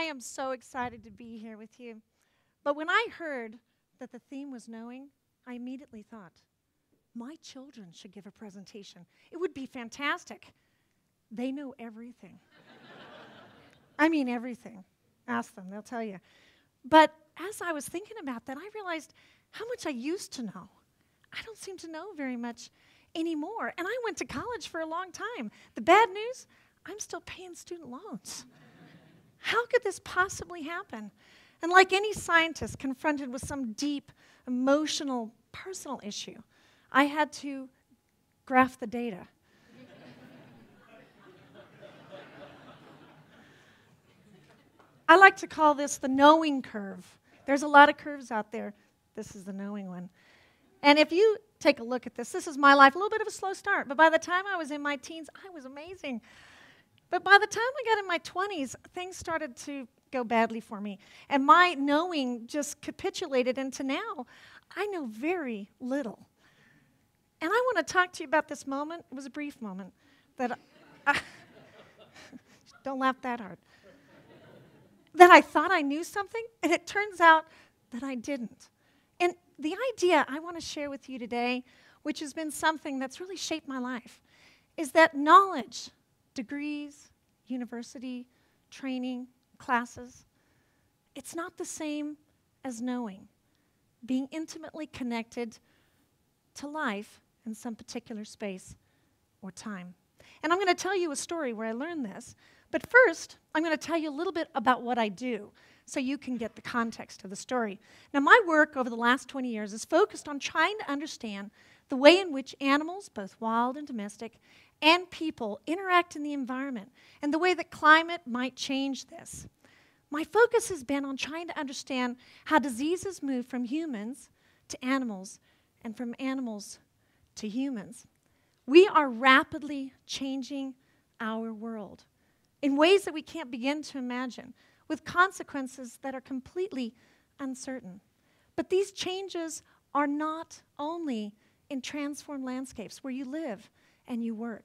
I am so excited to be here with you. But when I heard that the theme was knowing, I immediately thought, my children should give a presentation. It would be fantastic. They know everything. I mean everything. Ask them, they'll tell you. But as I was thinking about that, I realized how much I used to know. I don't seem to know very much anymore. And I went to college for a long time. The bad news, I'm still paying student loans. How could this possibly happen? And like any scientist confronted with some deep, emotional, personal issue, I had to graph the data. I like to call this the knowing curve. There's a lot of curves out there. This is the knowing one. And if you take a look at this, this is my life, a little bit of a slow start, but by the time I was in my teens, I was amazing. But by the time I got in my 20s, things started to go badly for me. And my knowing just capitulated into now. I know very little. And I want to talk to you about this moment. It was a brief moment. That don't laugh that hard. That I thought I knew something, and it turns out that I didn't. And the idea I want to share with you today, which has been something that's really shaped my life, is that knowledge, degrees, university, training, classes, it's not the same as knowing, being intimately connected to life in some particular space or time. And I'm going to tell you a story where I learned this, but first, I'm going to tell you a little bit about what I do so you can get the context of the story. Now, my work over the last 20 years is focused on trying to understand the way in which animals, both wild and domestic, and people interact in the environment, and the way that climate might change this. My focus has been on trying to understand how diseases move from humans to animals and from animals to humans. We are rapidly changing our world in ways that we can't begin to imagine, with consequences that are completely uncertain. But these changes are not only in transformed landscapes where you live and you work.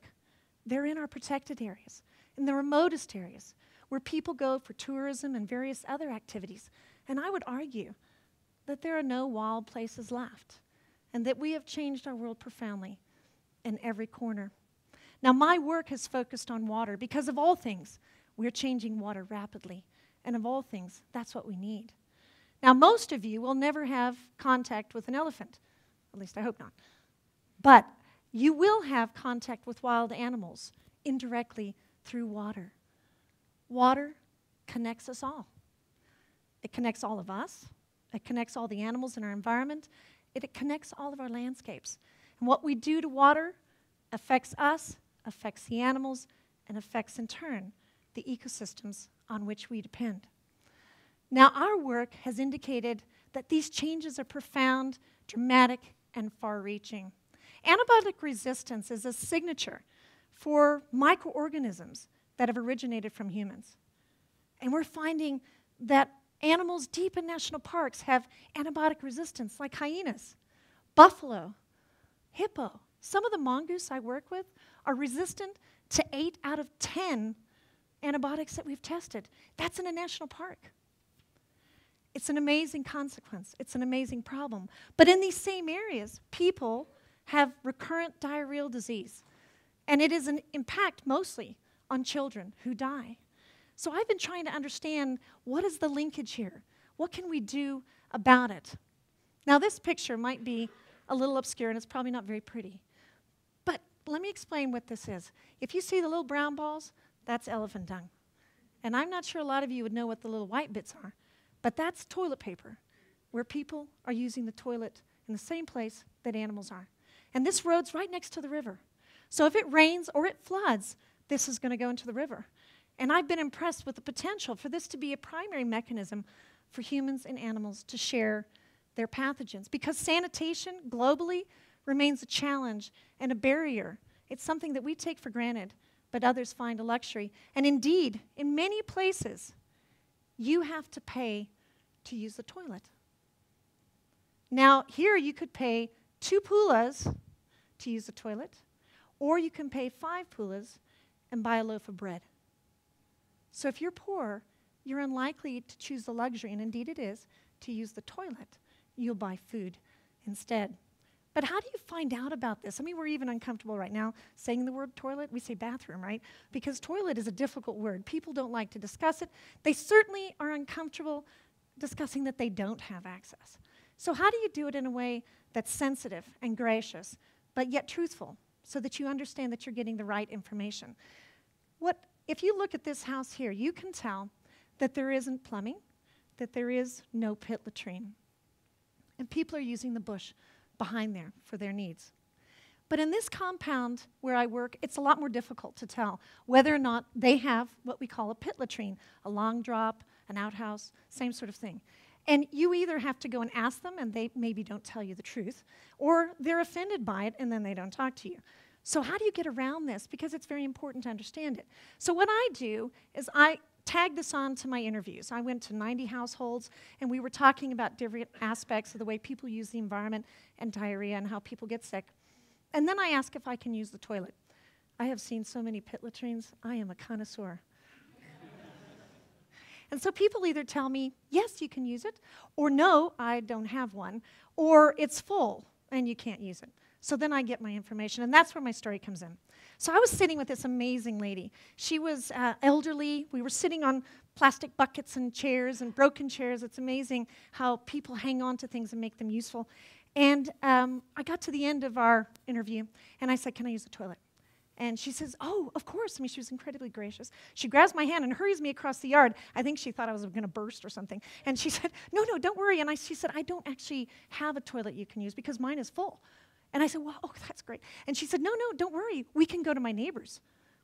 They're in our protected areas, in the remotest areas, where people go for tourism and various other activities. And I would argue that there are no wild places left, and that we have changed our world profoundly in every corner. Now, my work has focused on water because, of all things, we're changing water rapidly. And of all things, that's what we need. Now, most of you will never have contact with an elephant. At least I hope not. But you will have contact with wild animals indirectly through water. Water connects us all. It connects all of us. It connects all the animals in our environment. It connects all of our landscapes. And what we do to water affects us, affects the animals, and affects, in turn, the ecosystems on which we depend. Now, our work has indicated that these changes are profound, dramatic, and far-reaching. Antibiotic resistance is a signature for microorganisms that have originated from humans. And we're finding that animals deep in national parks have antibiotic resistance, like hyenas, buffalo, hippo. Some of the mongoose I work with are resistant to 8 out of 10 antibiotics that we've tested. That's in a national park. It's an amazing consequence. It's an amazing problem. But in these same areas, people have recurrent diarrheal disease. And it is an impact mostly on children who die. So I've been trying to understand, what is the linkage here? What can we do about it? Now, this picture might be a little obscure, and it's probably not very pretty. Let me explain what this is. If you see the little brown balls, that's elephant dung. And I'm not sure a lot of you would know what the little white bits are, but that's toilet paper, where people are using the toilet in the same place that animals are. And this road's right next to the river. So if it rains or it floods, this is going to go into the river. And I've been impressed with the potential for this to be a primary mechanism for humans and animals to share their pathogens, because sanitation globally remains a challenge and a barrier. It's something that we take for granted, but others find a luxury. And indeed, in many places, you have to pay to use the toilet. Now, here you could pay 2 pulas to use the toilet, or you can pay 5 pulas and buy a loaf of bread. So if you're poor, you're unlikely to choose the luxury, and indeed it is, to use the toilet. You'll buy food instead. But how do you find out about this? I mean, we're even uncomfortable right now saying the word toilet. We say bathroom, right? Because toilet is a difficult word. People don't like to discuss it. They certainly are uncomfortable discussing that they don't have access. So how do you do it in a way that's sensitive and gracious, but yet truthful, so that you understand that you're getting the right information? If you look at this house here, you can tell that there isn't plumbing, that there is no pit latrine. And people are using the bush behind there for their needs. But in this compound where I work, it's a lot more difficult to tell whether or not they have what we call a pit latrine, a long drop, an outhouse, same sort of thing. And you either have to go and ask them, and they maybe don't tell you the truth, or they're offended by it, and then they don't talk to you. So how do you get around this? Because it's very important to understand it. So what I do is I tag this on to my interviews. I went to 90 households, and we were talking about different aspects of the way people use the environment and diarrhea and how people get sick. And then I ask if I can use the toilet. I have seen so many pit latrines. I am a connoisseur. And so people either tell me, yes, you can use it, or no, I don't have one, or it's full and you can't use it. So then I get my information, and that's where my story comes in. So I was sitting with this amazing lady. She was elderly. We were sitting on plastic buckets and chairs and broken chairs. It's amazing how people hang on to things and make them useful. And I got to the end of our interview, and I said, can I use the toilet? And she says, oh, of course. I mean, she was incredibly gracious. She grabs my hand and hurries me across the yard. I think she thought I was going to burst or something. And she said, no, no, don't worry. And she said, I don't actually have a toilet you can use because mine is full. And I said, well, oh, that's great. And she said, no, no, don't worry. We can go to my neighbor's.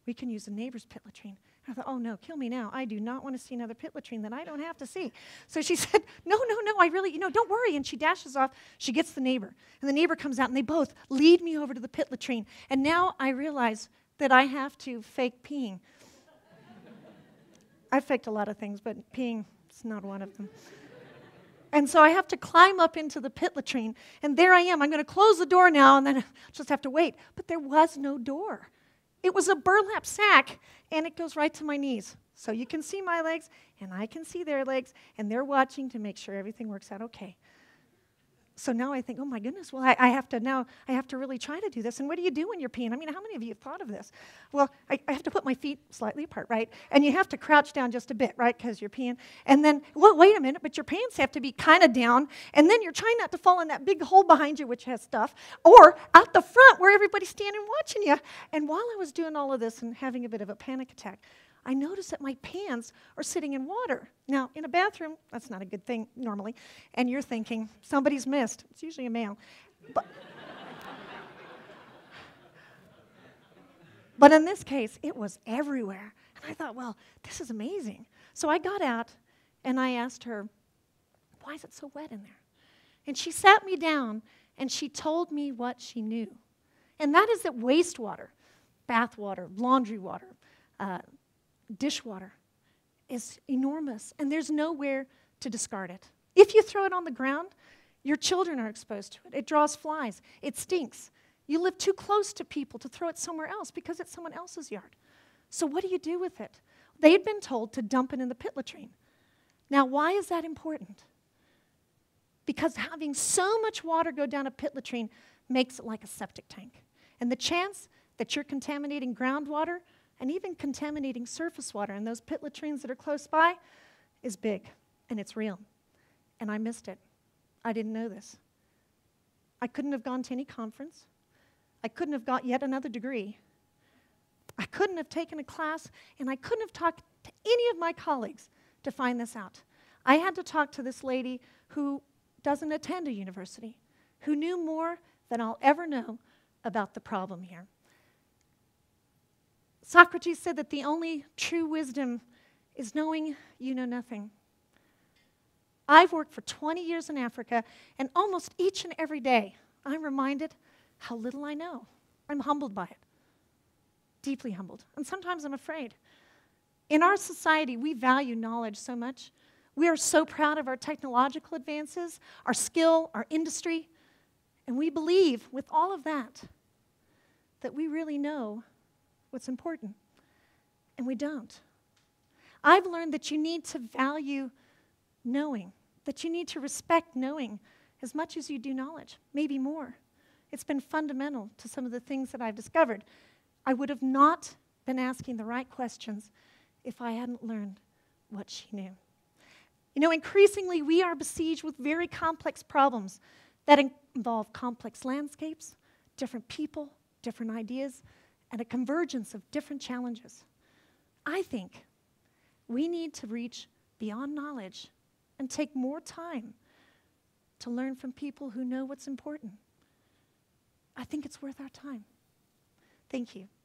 We can use the neighbor's pit latrine. And I thought, oh, no, kill me now. I do not want to see another pit latrine that I don't have to see. So she said, no, no, no, I really, you know, don't worry. And she dashes off. She gets the neighbor. And the neighbor comes out, and they both lead me over to the pit latrine. And now I realize that I have to fake peeing. I faked a lot of things, but peeing is not one of them. And so I have to climb up into the pit latrine. And there I am. I'm going to close the door now, and then I just have to wait. But there was no door. It was a burlap sack, and it goes right to my knees. So you can see my legs, and I can see their legs, and they're watching to make sure everything works out okay. So now I think, oh, my goodness, well, I have to really try to do this. And what do you do when you're peeing? I mean, how many of you have thought of this? Well, I have to put my feet slightly apart, right? And you have to crouch down just a bit, right, because you're peeing. And then, well, wait a minute, but your pants have to be kind of down. And then you're trying not to fall in that big hole behind you, which has stuff, or out the front where everybody's standing watching you. And while I was doing all of this and having a bit of a panic attack, I noticed that my pants are sitting in water. Now, in a bathroom, that's not a good thing normally. And you're thinking, somebody's missed. It's usually a male. But in this case, it was everywhere. And I thought, well, this is amazing. So I got out, and I asked her, why is it so wet in there? And she sat me down, and she told me what she knew. And that is that wastewater, bath water, laundry water, dishwater is enormous, and there's nowhere to discard it. If you throw it on the ground, your children are exposed to it. It draws flies. It stinks. You live too close to people to throw it somewhere else because it's someone else's yard. So what do you do with it? They'd been told to dump it in the pit latrine. Now, why is that important? Because having so much water go down a pit latrine makes it like a septic tank. And the chance that you're contaminating groundwater and even contaminating surface water and those pit latrines that are close by is big, and it's real. And I missed it. I didn't know this. I couldn't have gone to any conference. I couldn't have got yet another degree. I couldn't have taken a class, and I couldn't have talked to any of my colleagues to find this out. I had to talk to this lady who doesn't attend a university, who knew more than I'll ever know about the problem here. Socrates said that the only true wisdom is knowing you know nothing. I've worked for 20 years in Africa, and almost each and every day, I'm reminded how little I know. I'm humbled by it, deeply humbled. And sometimes I'm afraid. In our society, we value knowledge so much. We are so proud of our technological advances, our skill, our industry, and we believe with all of that that we really know what's important, and we don't. I've learned that you need to value knowing, that you need to respect knowing as much as you do knowledge, maybe more. It's been fundamental to some of the things that I've discovered. I would have not been asking the right questions if I hadn't learned what she knew. You know, increasingly, we are besieged with very complex problems that involve complex landscapes, different people, different ideas, and a convergence of different challenges. I think we need to reach beyond knowledge and take more time to learn from people who know what's important. I think it's worth our time. Thank you.